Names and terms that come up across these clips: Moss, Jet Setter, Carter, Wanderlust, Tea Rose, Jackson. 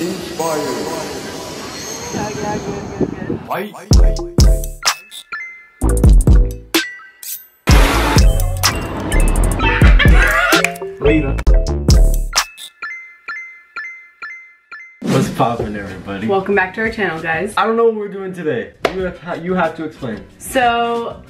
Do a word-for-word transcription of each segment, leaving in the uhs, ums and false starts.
Inspired. Bye. Later. What's poppin', everybody? Welcome back to our channel, guys. I don't know what we're doing today. You have to, you have to explain. So,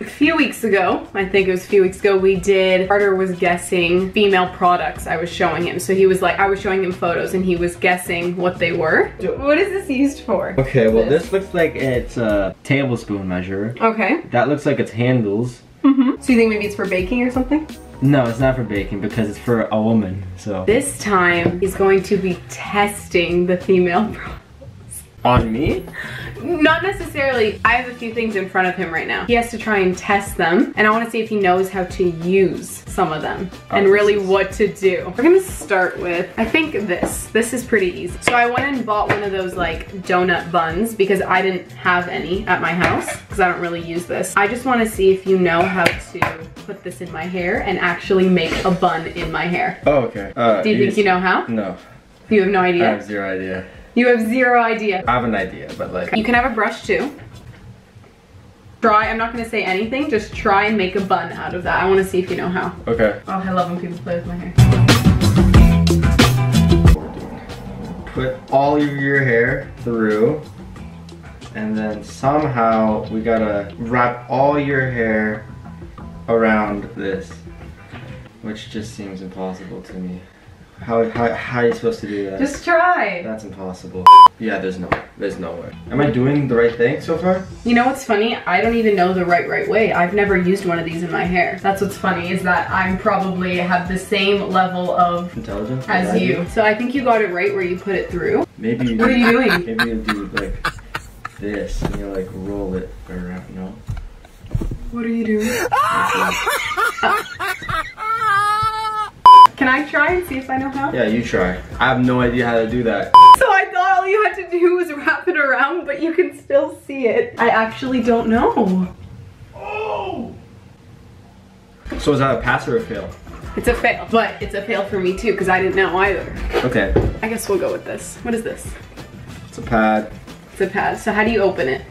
a few weeks ago, I think it was a few weeks ago, we did, Carter was guessing female products I was showing him. So he was like, I was showing him photos and he was guessing what they were. What is this used for? Okay, well this, this looks like it's a tablespoon measure. Okay. That looks like it's handles. Mm-hmm. So you think maybe it's for baking or something? No, it's not for baking because it's for a woman, so. This time, he's going to be testing the female products. On me? Not necessarily. I have a few things in front of him right now. He has to try and test them, and I want to see if he knows how to use some of them oh, and really what to do. We're going to start with, I think this. This is pretty easy. So I went and bought one of those like donut buns because I didn't have any at my house because I don't really use this. I just want to see if you know how to put this in my hair and actually make a bun in my hair. Oh, okay. Uh, do you, you think you know how? No. You have no idea? I have zero idea. You have zero idea. I have an idea, but like... You can have a brush too. Try, I'm not gonna say anything, just try and make a bun out of that. I wanna see if you know how. Okay. Oh, I love when people play with my hair. Put all of your hair through, and then somehow we gotta wrap all your hair around this, which just seems impossible to me. How, how, how are you supposed to do that? Just try. That's impossible. Yeah, there's no, there's no way. Am I doing the right thing so far? You know what's funny? I don't even know the right, right way. I've never used one of these in my hair. That's what's funny is that I'm probably have the same level of intelligence as you. So I think you got it right where you put it through. Maybe. What are you doing? Maybe you do like this and you like roll it around. No. What are you doing? Can I try and see if I know how? Yeah, you try. I have no idea how to do that. So I thought all you had to do was wrap it around, but you can still see it. I actually don't know. Oh! So is that a pass or a fail? It's a fail, but it's a fail for me too, because I didn't know either. Okay. I guess we'll go with this. What is this? It's a pad. It's a pad. So how do you open it?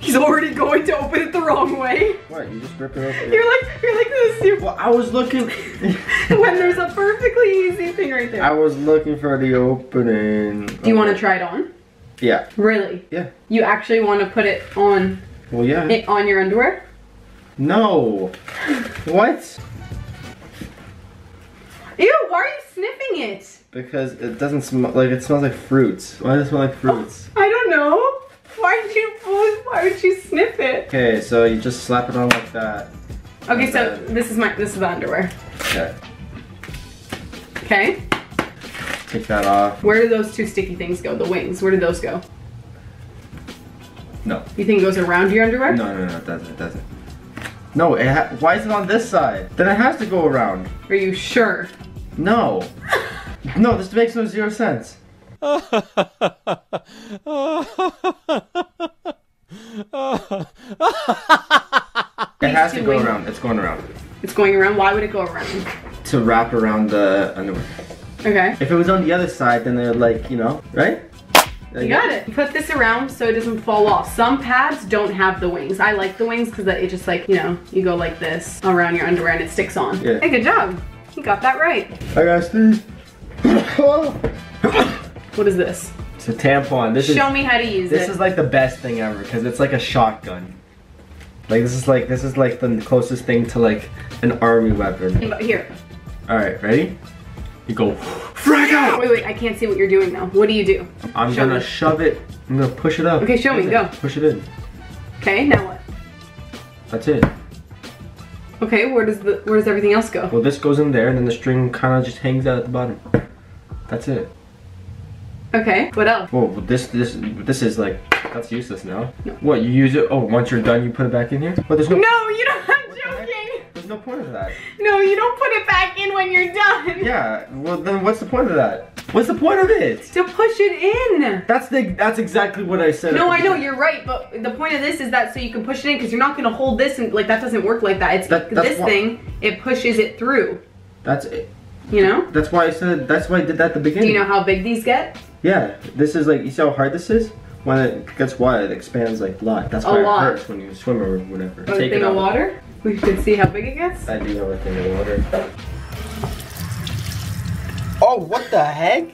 He's already going to open it the wrong way. What? You just rip it open. You're like, you're like this. You're... Well, I was looking. When there's a perfectly easy thing right there. I was looking for the opening. Do you want to try it on? Yeah. Really? Yeah. You actually want to put it on? Well, yeah. It on your underwear? No. What? Ew! Why are you sniffing it? Because it doesn't smell like it smells like fruits. Why does it smell like fruits? Oh, I don't know. Why did you pull? Why would you sniff it? Okay, so you just slap it on like that. Okay, so then... this is my this is the underwear. Okay. Okay. Take that off. Where do those two sticky things go? The wings. Where do those go? No. You think it goes around your underwear? No, no, no, it doesn't. It doesn't. No. It ha why is it on this side? Then it has to go around. Are you sure? No. No, this makes no zero sense. It has to go around. It's going around. It's going around? Why would it go around? To wrap around the underwear. Okay. If it was on the other side, then they're like, you know, right? Like, you got it. Put this around so it doesn't fall off. Some pads don't have the wings. I like the wings because it just like, you know, you go like this around your underwear and it sticks on. Yeah. Hey, good job. You got that right. I got Steve. What is this? It's a tampon. This Show is, me how to use this it. This is like the best thing ever because it's like a shotgun. Like this is like this is like the closest thing to like an army weapon. Here. All right, ready? You go. Frag out! Wait, wait, I can't see what you're doing now. What do you do? I'm show gonna me. shove it. I'm gonna push it up. Okay, show That's me. It. Go. Push it in. Okay, now what? That's it. Okay, where does the where does everything else go? Well, this goes in there, and then the string kind of just hangs out at the bottom. That's it. Okay, what else? Whoa, this this this is like that's useless now. No. What, you use it? Oh, once you're done, you put it back in here? But there's no. No, you don't. I'm joking. There's no point of that. No, you don't put it back in when you're done. Yeah. Well, then what's the point of that? What's the point of it? To push it in. That's the that's exactly what I said. No, I know you're right, but the point of this is that so you can push it in because you're not gonna hold this and like that doesn't work like that. It's that, this thing. It pushes it through. That's it. You know? That's why I said, that's why I did that at the beginning. Do you know how big these get? Yeah. This is like, you see how hard this is? When it gets wide, it expands like a lot. That's why it hurts when you swim or whatever. A thing of water? We can see how big it gets? I do know a thing of water. Oh, what the heck?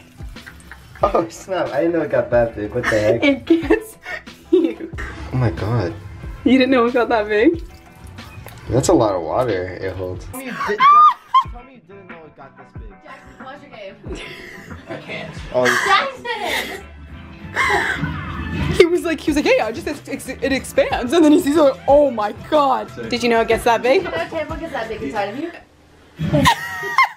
Oh snap, I didn't know it got that big. What the heck? It gets huge. Oh my god. You didn't know it got that big? That's a lot of water it holds. Tell me you, did, tell me you didn't know it got this big. Jackson, watch your game. I can't. Oh, Jackson! He was like, he was like, hey, I just it expands, and then he sees it. Like, oh my god! Did you know it gets that big? You know a table gets that big inside of you.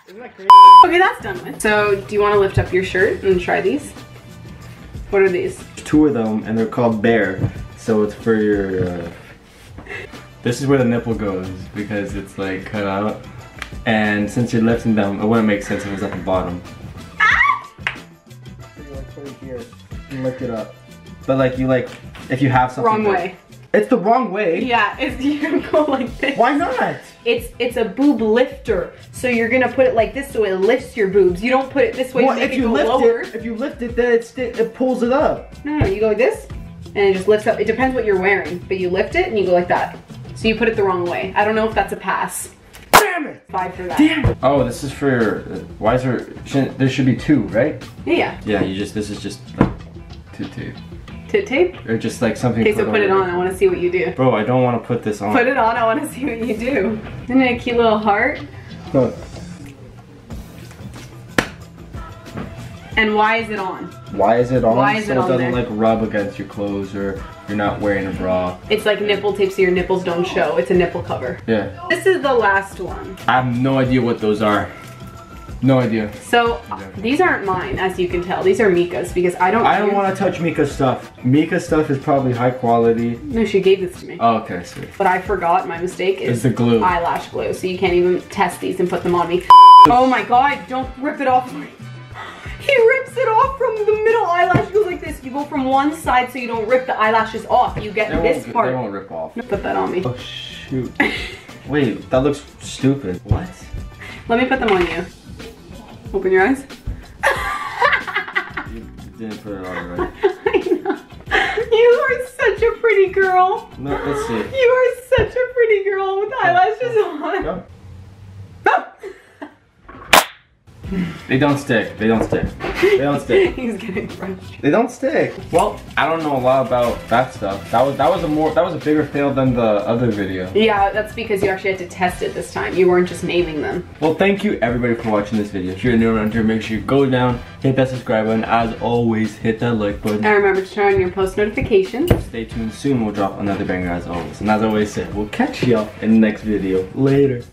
Isn't that crazy? Okay, that's done with. So, do you want to lift up your shirt and try these? What are these? Two of them, and they're called Bear. So it's for your. Uh... This is where the nipple goes because it's like cut out, and since you're lifting them, it wouldn't make sense if it was at the bottom. Ah! So like put it here. You lift it up. But like you like, if you have something wrong way. It's the wrong way. Yeah, it's, you can go like this. Why not? It's it's a boob lifter, so you're gonna put it like this so it lifts your boobs. You don't put it this way. Well, to make if it you go lift lower. It, if you lift it, then it it pulls it up. No, no, you go like this, and it just lifts up. It depends what you're wearing, but you lift it and you go like that. So you put it the wrong way. I don't know if that's a pass. Damn it! Five for that. Damn it! Oh, this is for your. Why is there? Shouldn't, there should be two, right? Yeah. Yeah. You just. This is just. Like, Tit tape. Tit tape? Or just like something. Okay, so put it on. I want to see what you do. Bro, I don't want to put this on. Put it on. I want to see what you do. Isn't it a cute little heart? Look. And why is it on? Why is it on? Why is it on? So it doesn't like rub against your clothes or you're not wearing a bra. It's like nipple tape so your nipples don't show. It's a nipple cover. Yeah. This is the last one. I have no idea what those are. No idea. So uh, these aren't mine, as you can tell. These are Mika's because I don't. I don't want to touch Mika's stuff. Mika's stuff is probably high quality. No, she gave this to me. Oh, okay, sweet. But I forgot. My mistake is it's the glue, eyelash glue. So you can't even test these and put them on me. Oh my god! Don't rip it off. He rips it off from the middle eyelash. Goes like this. You go from one side so you don't rip the eyelashes off. You get they this won't, part. They won't rip off. Put that on me. Oh shoot! Wait, that looks stupid. What? Let me put them on you. Open your eyes. You didn't put it on right. I know. You are such a pretty girl. No, let's see. You are such a pretty girl with eyelashes on. Go. Oh. They don't stick. They don't stick. They don't stick. He's getting crushed. They don't stick. Well, I don't know a lot about that stuff. That was that was a more that was a bigger fail than the other video. Yeah, that's because you actually had to test it this time. You weren't just naming them. Well, thank you everybody for watching this video. If you're new around here, make sure you go down, hit that subscribe button. As always, hit that like button. And remember to turn on your post notifications. Stay tuned. Soon we'll drop another banger as always. And as always, we'll catch y'all in the next video. Later.